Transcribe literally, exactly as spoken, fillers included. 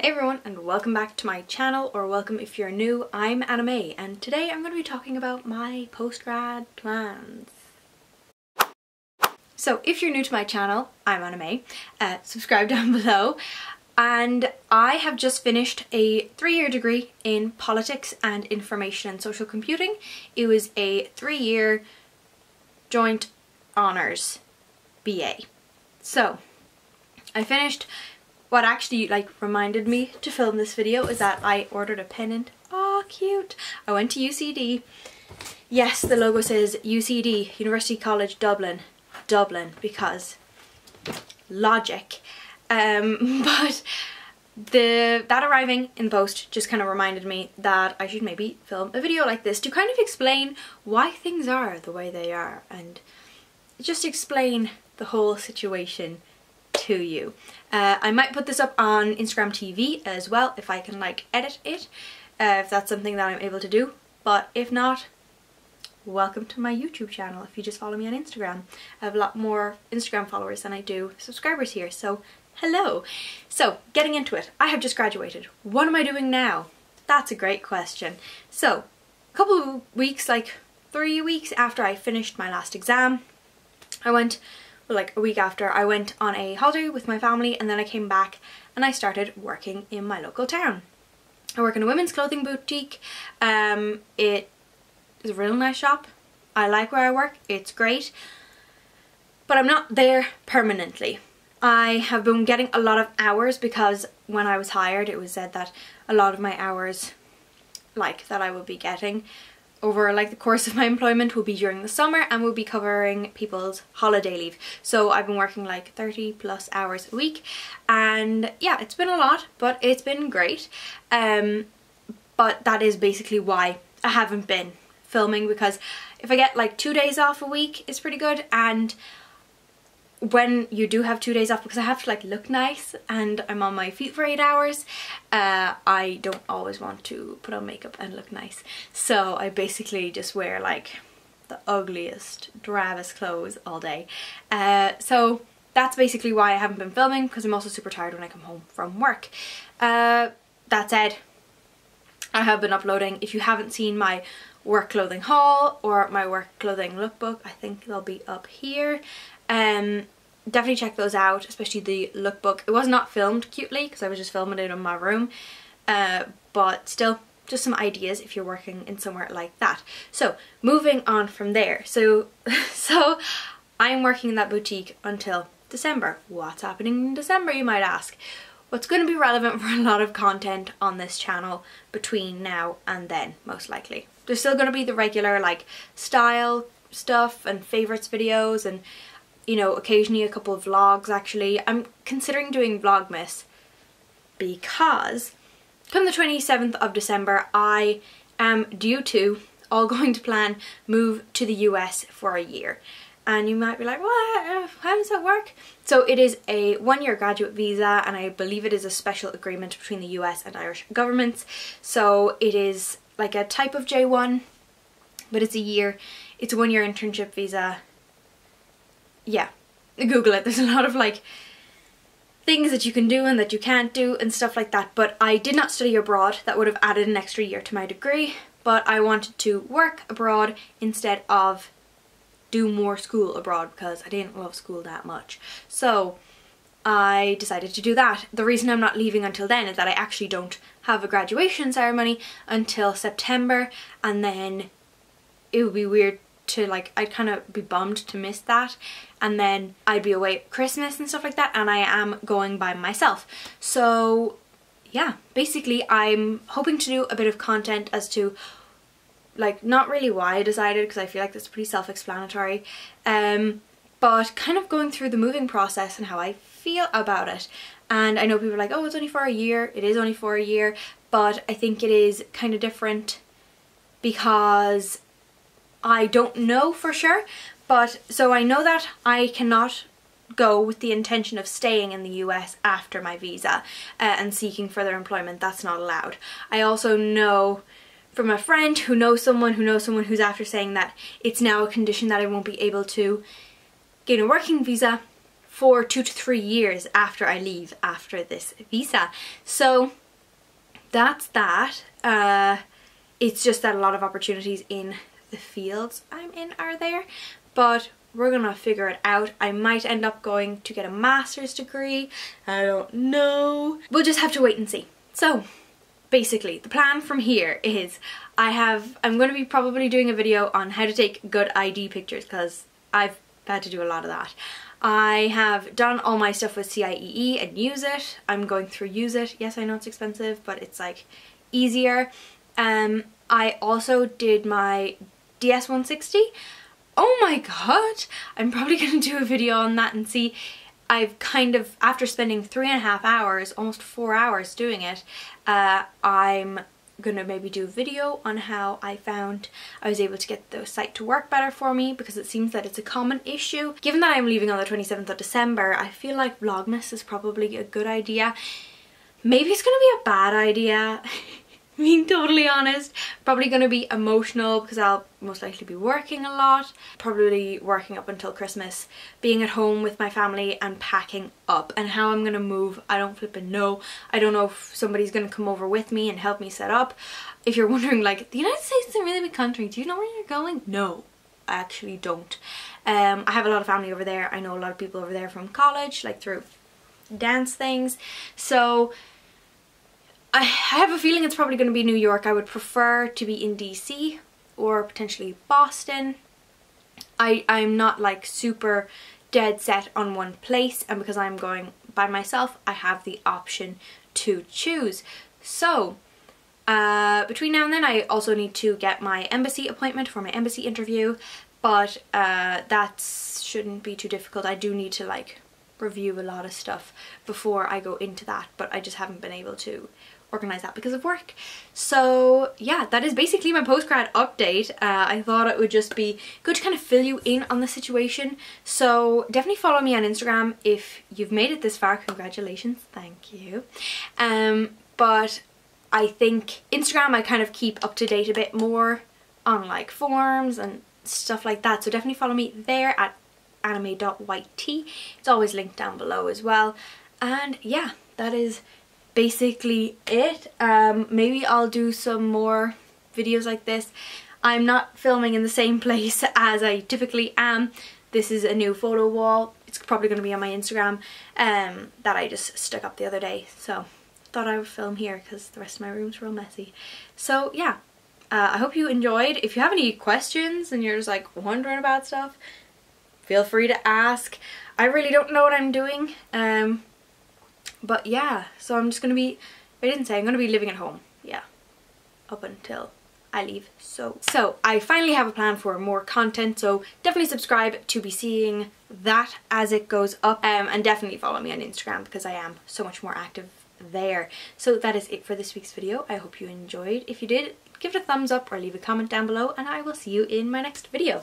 Hey everyone, and welcome back to my channel, or welcome if you're new. I'm AnnaMae, and today I'm going to be talking about my postgrad plans. So if you're new to my channel, I'm AnnaMae, uh, subscribe down below, and I have just finished a three-year degree in politics and information and social computing. It was a three-year joint honours B A. So I finished. What actually like reminded me to film this video is that I ordered a pennant. Oh, cute. I went to U C D. Yes, the logo says U C D, University College Dublin. Dublin, because logic. Um, but the that arriving in post just kind of reminded me that I should maybe film a video like this to kind of explain why things are the way they are and just explain the whole situation to you. Uh, I might put this up on Instagram T V as well if I can like edit it, uh, if that's something that I'm able to do, but if not, welcome to my YouTube channel if you just follow me on Instagram. I have a lot more Instagram followers than I do subscribers here, so hello. So getting into it, I have just graduated. What am I doing now? That's a great question. So a couple of weeks, like three weeks after I finished my last exam, I went like a week after, I went on a holiday with my family, and then I came back and I started working in my local town. I work in a women's clothing boutique. Um, it is a real nice shop. I like where I work, it's great, but I'm not there permanently. I have been getting a lot of hours because when I was hired it was said that a lot of my hours like that I would be getting over like the course of my employment will be during the summer and will be covering people's holiday leave. So I've been working like thirty plus hours a week, and yeah, it's been a lot, but it's been great. Um, but that is basically why I haven't been filming, because if I get like two days off a week, it's pretty good. And when you do have two days off, because I have to like look nice and I'm on my feet for eight hours, uh, I don't always want to put on makeup and look nice, so I basically just wear like the ugliest, drabbest clothes all day, uh, so that's basically why I haven't been filming, because I'm also super tired when I come home from work. Uh, that said, I have been uploading. If you haven't seen my work clothing haul or my work clothing lookbook, I think they'll be up here. Um, definitely check those out, especially the lookbook. It was not filmed cutely because I was just filming it in my room, uh, but still, just some ideas if you're working in somewhere like that. So moving on from there, so so I'm working in that boutique until December. What's happening in December, you might ask? What's going to be relevant for a lot of content on this channel between now and then, most likely. There's still going to be the regular like style stuff and favorites videos, and you know, occasionally a couple of vlogs. Actually, I'm considering doing Vlogmas because come the twenty-seventh of December, I am due to, all going to plan, move to the U S for a year. And you might be like, what? How does that work? So it is a one-year graduate visa, and I believe it is a special agreement between the U S and Irish governments. So it is like a type of J one, but it's a year. It's a one-year internship visa. Yeah, Google it. There's a lot of like things that you can do and that you can't do and stuff like that, but I did not study abroad. That would have added an extra year to my degree, but I wanted to work abroad instead of do more school abroad because I didn't love school that much. So I decided to do that. The reason I'm not leaving until then is that I actually don't have a graduation ceremony until September, and then it would be weird to like, I'd kind of be bummed to miss that, and then I'd be away at Christmas and stuff like that, and I am going by myself. So yeah, basically I'm hoping to do a bit of content as to like not really why I decided, because I feel like that's pretty self-explanatory, um, but kind of going through the moving process and how I feel about it. And I know people are like, oh, it's only for a year. It is only for a year, but I think it is kind of different because I don't know for sure, but so I know that I cannot go with the intention of staying in the U S after my visa uh, and seeking further employment. That's not allowed. I also know from a friend who knows someone who knows someone who's after saying that it's now a condition that I won't be able to gain a working visa for two to three years after I leave after this visa. So that's that. Uh, it's just that a lot of opportunities in the fields I'm in are there, but we're gonna figure it out. I might end up going to get a master's degree. I don't know. We'll just have to wait and see. So basically the plan from here is I have, I'm gonna be probably doing a video on how to take good I D pictures, because I've had to do a lot of that. I have done all my stuff with C I E E and Use It. I'm going through Use It. Yes, I know it's expensive, but it's like easier. Um, I also did my D S one sixty. Oh my god! I'm probably going to do a video on that and see. I've kind of, after spending three and a half hours, almost four hours doing it, uh, I'm gonna maybe do a video on how I found I was able to get the site to work better for me, because it seems that it's a common issue. Given that I'm leaving on the twenty-seventh of December, I feel like Vlogmas is probably a good idea. Maybe it's gonna be a bad idea, being totally honest. Probably gonna be emotional because I'll most likely be working a lot, probably working up until Christmas, being at home with my family and packing up, and how I'm gonna move, I don't flipping know. I don't know if somebody's gonna come over with me and help me set up. If you're wondering, like, the United States is a really big country, do you know where you're going? No, I actually don't. Um, I have a lot of family over there. I know a lot of people over there from college, like through dance things. So I have a feeling it's probably going to be New York. I would prefer to be in D C or potentially Boston. I, I'm not like super dead set on one place, and because I'm going by myself I have the option to choose. So uh, between now and then I also need to get my embassy appointment for my embassy interview, but uh, that shouldn't be too difficult. I do need to like review a lot of stuff before I go into that, but I just haven't been able to organize that because of work. So yeah, that is basically my postgrad update. uh, I thought it would just be good to kind of fill you in on the situation. So definitely follow me on Instagram if you've made it this far. Congratulations, thank you. Um, but I think Instagram I kind of keep up to date a bit more on like forums and stuff like that, so definitely follow me there at AnnaMae dot Y T. It's always linked down below as well. And yeah, that is basically it. Um, maybe I'll do some more videos like this. I'm not filming in the same place as I typically am. This is a new photo wall. It's probably going to be on my Instagram um, that I just stuck up the other day. So thought I would film here because the rest of my room's real messy. So yeah, uh, I hope you enjoyed. If you have any questions and you're just like wondering about stuff, feel free to ask. I really don't know what I'm doing. Um, but yeah, so I'm just going to be, I didn't say, I'm going to be living at home. Yeah, up until I leave. So, so I finally have a plan for more content. So definitely subscribe to be seeing that as it goes up. Um, and definitely follow me on Instagram because I am so much more active there. So that is it for this week's video. I hope you enjoyed. If you did, give it a thumbs up or leave a comment down below, and I will see you in my next video.